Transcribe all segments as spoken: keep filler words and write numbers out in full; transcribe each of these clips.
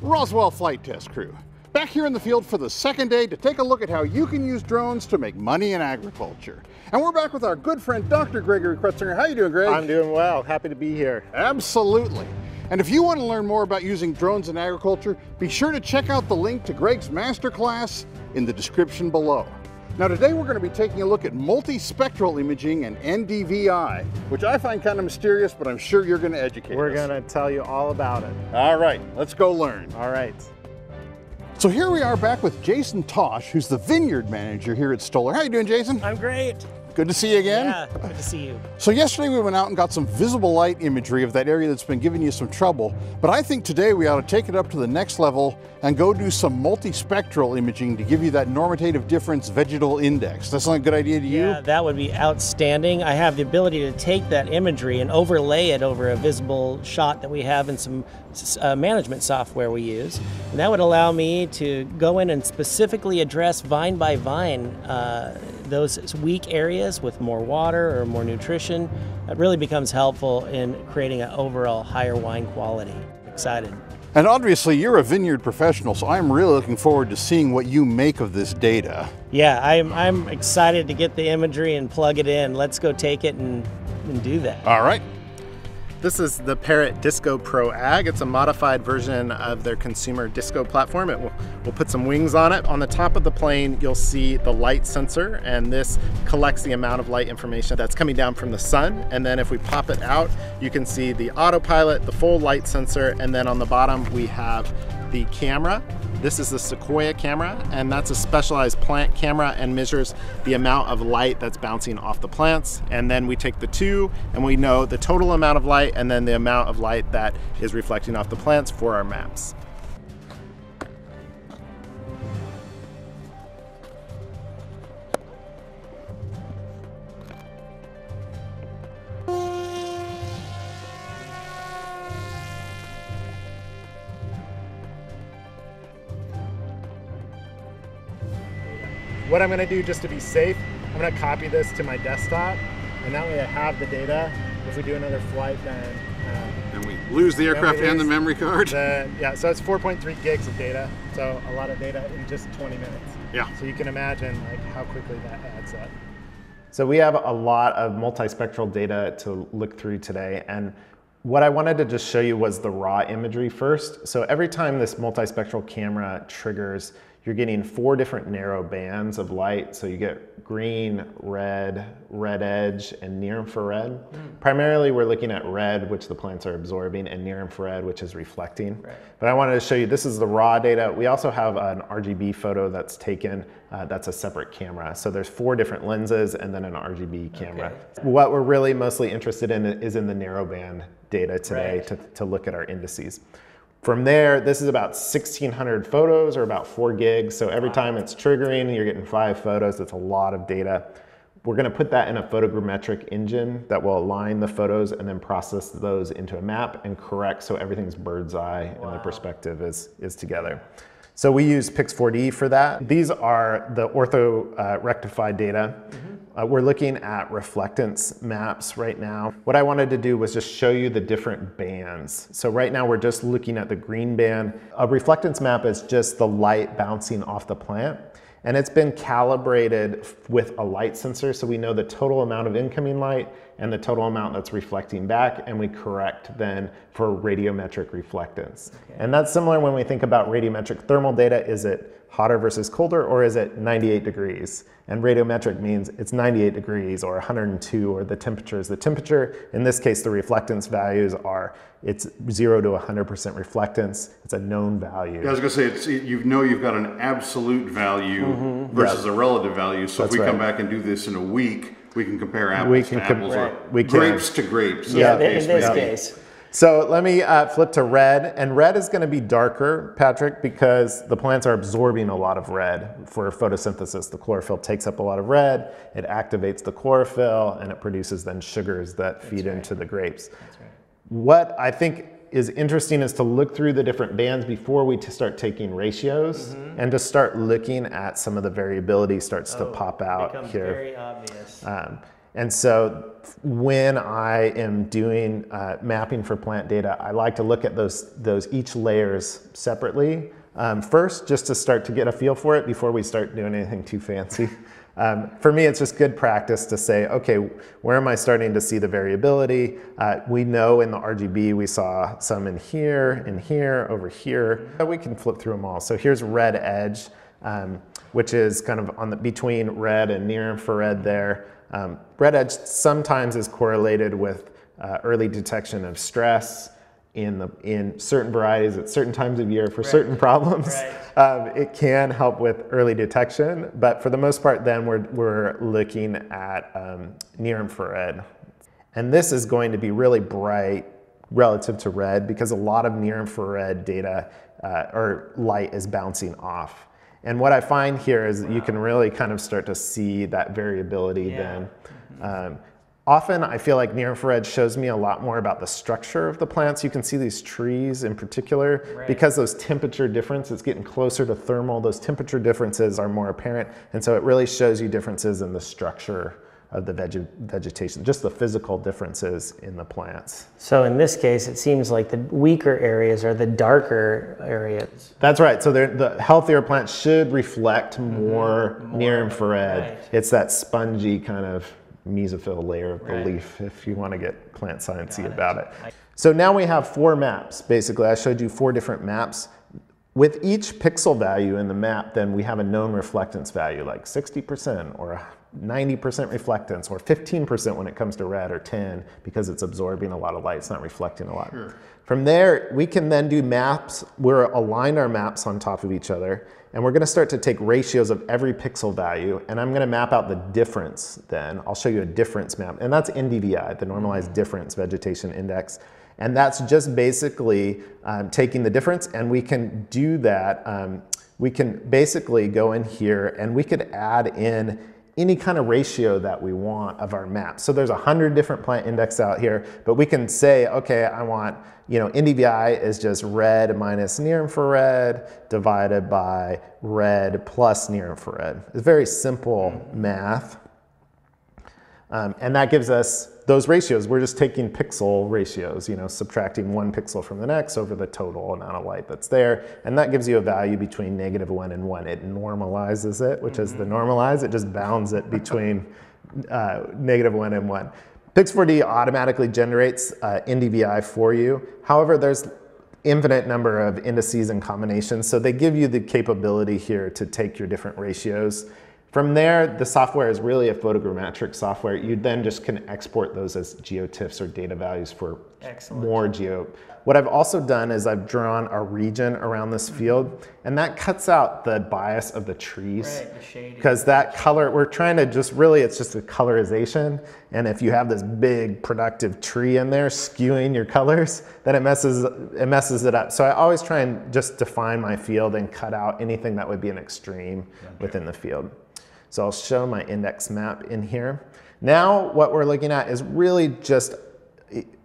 Roswell Flight Test Crew, back here in the field for the second day to take a look at how you can use drones to make money in agriculture. And we're back with our good friend, Doctor Gregory Crutsinger. How you doing, Greg? I'm doing well, happy to be here. Absolutely. And if you want to learn more about using drones in agriculture, be sure to check out the link to Greg's masterclass in the description below. Now today we're going to be taking a look at multispectral imaging and N D V I, which I find kind of mysterious, but I'm sure you're going to educate we're us. We're going to tell you all about it. All right, let's go learn. All right. So here we are back with Jason Tosh, who's the vineyard manager here at Stoller. How you doing, Jason? I'm great. Good to see you again. Yeah, good to see you. So yesterday we went out and got some visible light imagery of that area that's been giving you some trouble, but I think today we ought to take it up to the next level and go do some multispectral imaging to give you that normative difference vegetal index. That sound a good idea to you? Yeah, that would be outstanding. I have the ability to take that imagery and overlay it over a visible shot that we have in some uh, management software we use, and that would allow me to go in and specifically address vine by vine uh, those weak areas with more water or more nutrition. It really becomes helpful in creating an overall higher wine quality. Excited. And obviously you're a vineyard professional, so I'm really looking forward to seeing what you make of this data. Yeah, I'm, I'm excited to get the imagery and plug it in. Let's go take it and, and do that. All right. This is the Parrot Disco Pro Ag. It's a modified version of their consumer disco platform. It will, we'll put some wings on it. On the top of the plane, you'll see the light sensor, and this collects the amount of light information that's coming down from the sun. And then if we pop it out, you can see the autopilot, the full light sensor, and then on the bottom, we have the camera. This is the Sequoia camera, and that's a specialized plant camera and measures the amount of light that's bouncing off the plants. And then we take the two and we know the total amount of light and then the amount of light that is reflecting off the plants for our maps. What I'm gonna do just to be safe, I'm gonna copy this to my desktop, and that way I have the data. If we do another flight, then... Um, and we lose the aircraft lose, and the memory card. Then, yeah, so it's four point three gigs of data, so a lot of data in just twenty minutes. Yeah. So you can imagine like how quickly that adds up. So we have a lot of multispectral data to look through today, and what I wanted to just show you was the raw imagery first. So every time this multispectral camera triggers, you're getting four different narrow bands of light. So you get green, red, red edge, and near infrared. Mm. Primarily we're looking at red, which the plants are absorbing, and near infrared, which is reflecting. Right. But I wanted to show you, this is the raw data. We also have an R G B photo that's taken. Uh, that's a separate camera. So there's four different lenses and then an R G B camera. Okay. What we're really mostly interested in is in the narrow band data today, right, to, to look at our indices. From there, this is about sixteen hundred photos or about four gigs. So every time it's triggering, you're getting five photos. That's a lot of data. We're gonna put that in a photogrammetric engine that will align the photos and then process those into a map and correct so everything's bird's eye. Wow. And the perspective is, is together. So we use Pix four D for that. These are the ortho uh, rectified data. Mm-hmm. Uh, we're looking at reflectance maps right now. What I wanted to do was just show you the different bands. So right now we're just looking at the green band. A reflectance map is just the light bouncing off the plant, and it's been calibrated with a light sensor, so we know the total amount of incoming light and the total amount that's reflecting back, and we correct then for radiometric reflectance. Okay. And that's similar when we think about radiometric thermal data. Is it hotter versus colder, or is it ninety-eight degrees? And radiometric means it's ninety-eight degrees or one hundred two, or the temperature is the temperature. In this case, the reflectance values are, it's zero to one hundred percent reflectance. It's a known value. Yeah, I was gonna say, it's, you know you've got an absolute value, mm-hmm, versus, yeah, a relative value. So that's if we right. come back and do this in a week, we can compare apples we can to apples, right. or we can. grapes to grapes. Yeah, in this yeah. case. So let me uh, flip to red, and red is gonna be darker, Patrick, because the plants are absorbing a lot of red for photosynthesis. The chlorophyll takes up a lot of red, it activates the chlorophyll, and it produces then sugars that That's feed right. into the grapes. That's right. What I think is interesting is to look through the different bands before we start taking ratios, mm-hmm, and to start looking at some of the variability starts oh, to pop out here. Very obvious. Um, And so when I am doing uh, mapping for plant data, I like to look at those, those each layers separately um, first, just to start to get a feel for it before we start doing anything too fancy. Um, for me, it's just good practice to say, okay, where am I starting to see the variability? Uh, we know in the R G B we saw some in here, in here, over here. We can flip through them all. So here's red edge, um, which is kind of on the between red and near infrared there. Um, red edge sometimes is correlated with uh, early detection of stress in, the, in certain varieties at certain times of year for right. certain problems. Right. Um, it can help with early detection, but for the most part then we're, we're looking at um, near infrared. And this is going to be really bright relative to red because a lot of near infrared data uh, or light is bouncing off. And what I find here is that wow. you can really kind of start to see that variability yeah. then. Mm-hmm. um, Often I feel like near infrared shows me a lot more about the structure of the plants. You can see these trees in particular, right. because those temperature differences, it's getting closer to thermal, those temperature differences are more apparent. And so it really shows you differences in the structure of the veg vegetation, just the physical differences in the plants. So in this case, it seems like the weaker areas are the darker areas. That's right. So the healthier plants should reflect more, mm-hmm. more near infrared. Right. It's that spongy kind of mesophyll layer of the right. leaf, if you want to get plant sciencey about it. it. So now we have four maps. Basically, I showed you four different maps. With each pixel value in the map, then we have a known reflectance value, like sixty percent or ninety percent reflectance, or fifteen percent when it comes to red, or ten because it's absorbing a lot of light, it's not reflecting a lot. Sure. From there, we can then do maps. We're align our maps on top of each other, and we're gonna start to take ratios of every pixel value, and I'm gonna map out the difference then. I'll show you a difference map, and that's N D V I, the Normalized mm-hmm. Difference Vegetation Index. And that's just basically um, taking the difference, and we can do that. Um, we can basically go in here and we could add in any kind of ratio that we want of our map. So there's a hundred different plant index out here, but we can say, okay, I want, you know, N D V I is just red minus near infrared divided by red plus near infrared. It's very simple math. Um, and that gives us those ratios. We're just taking pixel ratios, you know, subtracting one pixel from the next over the total amount of light that's there. And that gives you a value between negative one and one. It normalizes it, which mm-hmm. is the normalize. It just bounds it between uh, negative one and one. Pix four D automatically generates uh, N D V I for you. However, there's infinite number of indices and combinations. So they give you the capability here to take your different ratios. From there, the software is really a photogrammetric software. You then just can export those as geotiffs or data values for Excellent. More geo. What I've also done is I've drawn a region around this field, and that cuts out the bias of the trees. Because right, that color, we're trying to just really, it's just a colorization. And if you have this big productive tree in there skewing your colors, then it messes, it messes it up. So I always try and just define my field and cut out anything that would be an extreme okay. within the field. So I'll show my index map in here. Now what we're looking at is really just,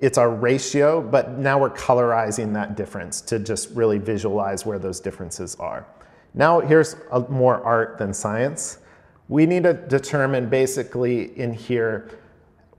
it's our ratio, but now we're colorizing that difference to just really visualize where those differences are. Now here's a, more art than science. We need to determine basically in here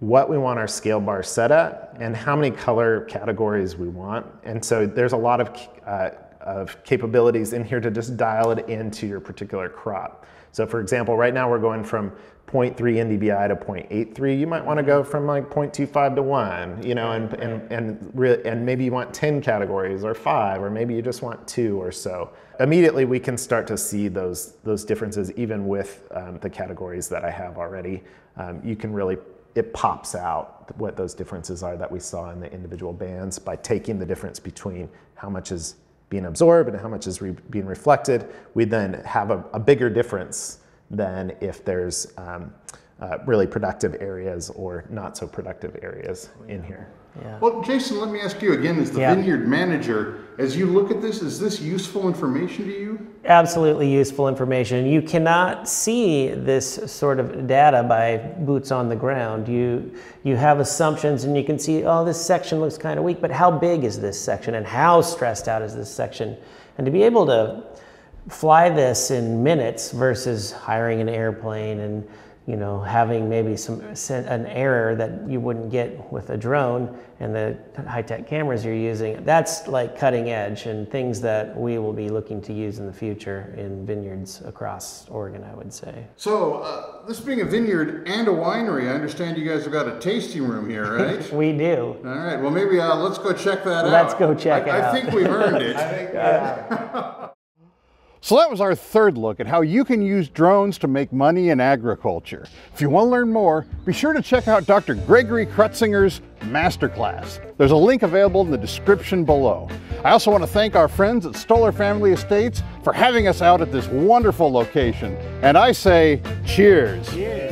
what we want our scale bar set at and how many color categories we want. And so there's a lot of, uh, of capabilities in here to just dial it into your particular crop. So for example, right now we're going from zero point three N D V I to zero point eight three. You might want to go from like zero point two five to one, you know, and, and, and, re and maybe you want ten categories or five, or maybe you just want two or so. Immediately we can start to see those, those differences even with um, the categories that I have already. Um, you can really, it pops out what those differences are that we saw in the individual bands by taking the difference between how much is being absorbed and how much is re being reflected. We then have a, a bigger difference than if there's um, uh, really productive areas or not so productive areas in here. Yeah. Well, Jason, let me ask you again, as the yeah. vineyard manager, as you look at this, is this useful information to you? Absolutely useful information. You cannot see this sort of data by boots on the ground. You, you have assumptions and you can see, oh, this section looks kind of weak, but how big is this section and how stressed out is this section? And to be able to fly this in minutes versus hiring an airplane and you know, having maybe some an error that you wouldn't get with a drone and the high-tech cameras you're using, that's like cutting edge and things that we will be looking to use in the future in vineyards across Oregon, I would say. So uh, this being a vineyard and a winery, I understand you guys have got a tasting room here, right? We do. All right, well maybe uh, let's go check that out. Let's go check I, it I out. I think we've earned it. I think, yeah. So that was our third look at how you can use drones to make money in agriculture. If you want to learn more, be sure to check out Doctor Gregory Crutzinger's masterclass. There's a link available in the description below. I also want to thank our friends at Stoller Family Estates for having us out at this wonderful location. And I say, cheers. Cheers.